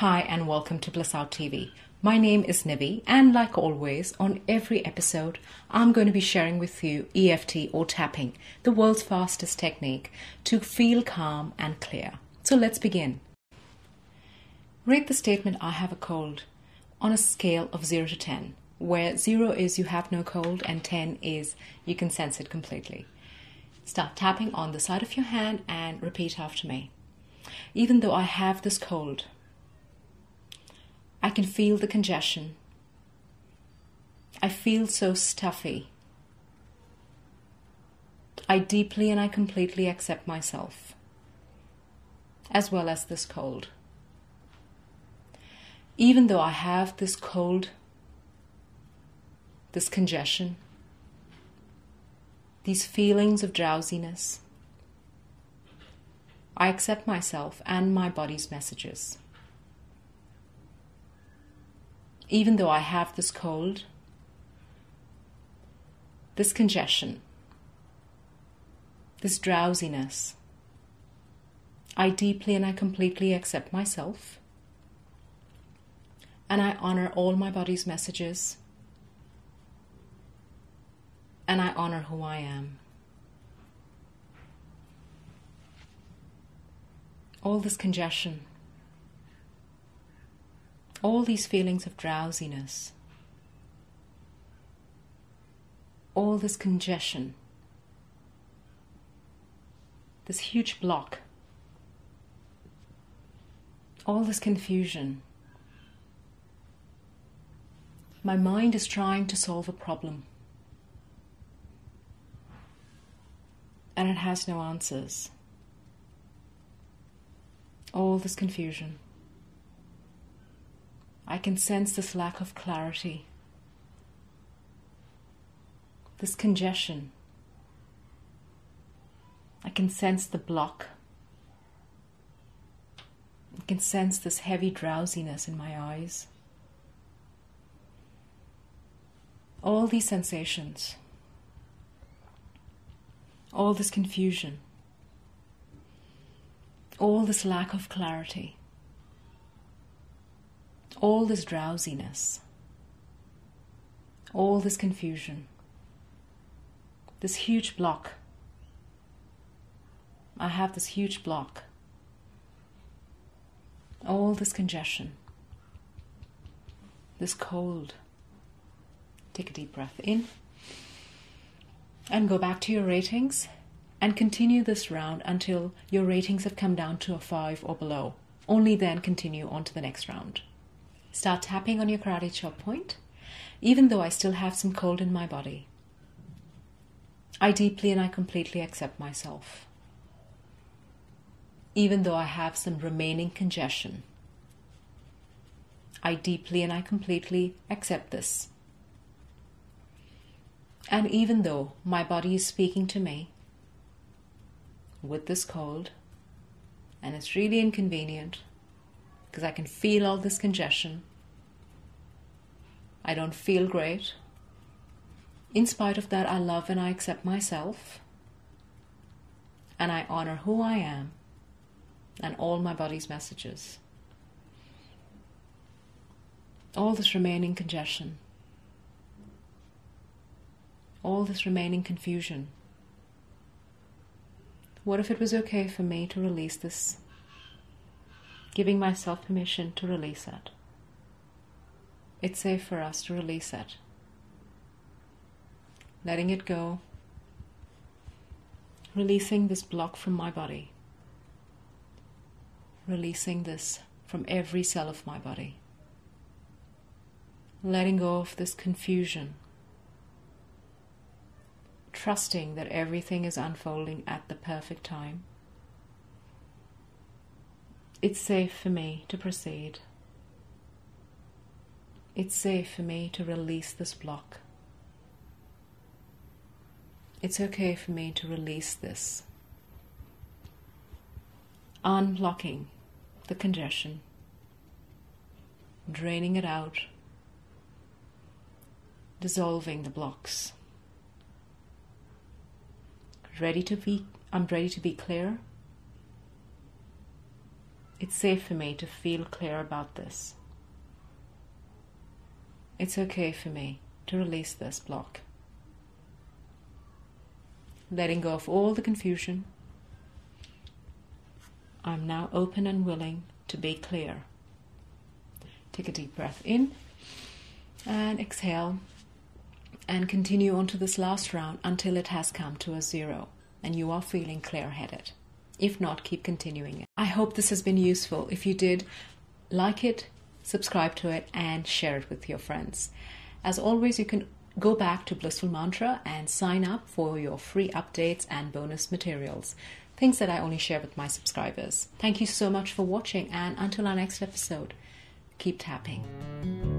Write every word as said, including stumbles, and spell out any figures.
Hi and welcome to Bliss Out T V. My name is Nivi, and like always on every episode I'm going to be sharing with you E F T or tapping, the world's fastest technique to feel calm and clear. So let's begin. Rate the statement "I have a cold" on a scale of zero to ten, where zero is you have no cold and ten is you can sense it completely. Start tapping on the side of your hand and repeat after me. Even though I have this cold, I can feel the congestion. I feel so stuffy. I deeply and I completely accept myself, as well as this cold. Even though I have this cold, this congestion, these feelings of drowsiness, I accept myself and my body's messages. Even though I have this cold, this congestion, this drowsiness, I deeply and I completely accept myself, and I honor all my body's messages, and I honor who I am. All this congestion, all these feelings of drowsiness, all this congestion, this huge block, all this confusion. My mind is trying to solve a problem, and it has no answers. All this confusion. I can sense this lack of clarity, this congestion. I can sense the block. I can sense this heavy drowsiness in my eyes. All these sensations, all this confusion, all this lack of clarity, all this drowsiness, all this confusion, this huge block. I have this huge block, all this congestion, this cold. Take a deep breath in and go back to your ratings and continue this round until your ratings have come down to a five or below. Only then continue on to the next round. Start tapping on your karate chop point. Even though I still have some cold in my body, I deeply and I completely accept myself. Even though I have some remaining congestion, I deeply and I completely accept this. And even though my body is speaking to me with this cold, and it's really inconvenient, because I can feel all this congestion. I don't feel great. In spite of that, I love and I accept myself, and I honor who I am and all my body's messages. All this remaining congestion, all this remaining confusion. What if it was okay for me to release this? Giving myself permission to release it. It's safe for us to release it. Letting it go. Releasing this block from my body. Releasing this from every cell of my body. Letting go of this confusion. Trusting that everything is unfolding at the perfect time. It's safe for me to proceed. It's safe for me to release this block. It's okay for me to release this. Unblocking the congestion. Draining it out. Dissolving the blocks. Ready to be, I'm ready to be clear. It's safe for me to feel clear about this. It's okay for me to release this block. Letting go of all the confusion, I'm now open and willing to be clear. Take a deep breath in and exhale, and continue on to this last round until it has come to a zero and you are feeling clear-headed. If not, keep continuing it. I hope this has been useful. If you did, like it, subscribe to it, and share it with your friends. As always, you can go back to Blissful Mantra and sign up for your free updates and bonus materials, things that I only share with my subscribers. Thank you so much for watching, and until our next episode, keep tapping.